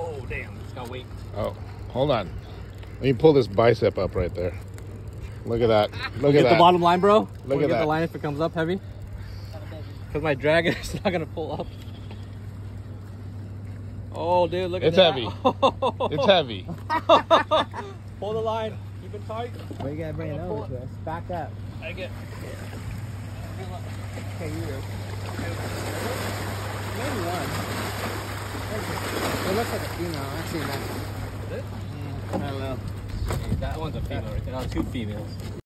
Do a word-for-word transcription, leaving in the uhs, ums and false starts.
Oh, damn. It's got weight. Oh, hold on. Let me pull this bicep up right there. Look at that. Look at that. The bottom line, bro. Look at that. The line if it comes up heavy. Because my drag is not going to pull up. Oh, dude, look at that. It's heavy. It's heavy. Pull the line. Keep it tight. Well, you got to bring it over to us. Back up. I get. Okay, you do. Maybe one. It looks like a female. Actually, that's it. I don't know. That one's a female right there. Now two females.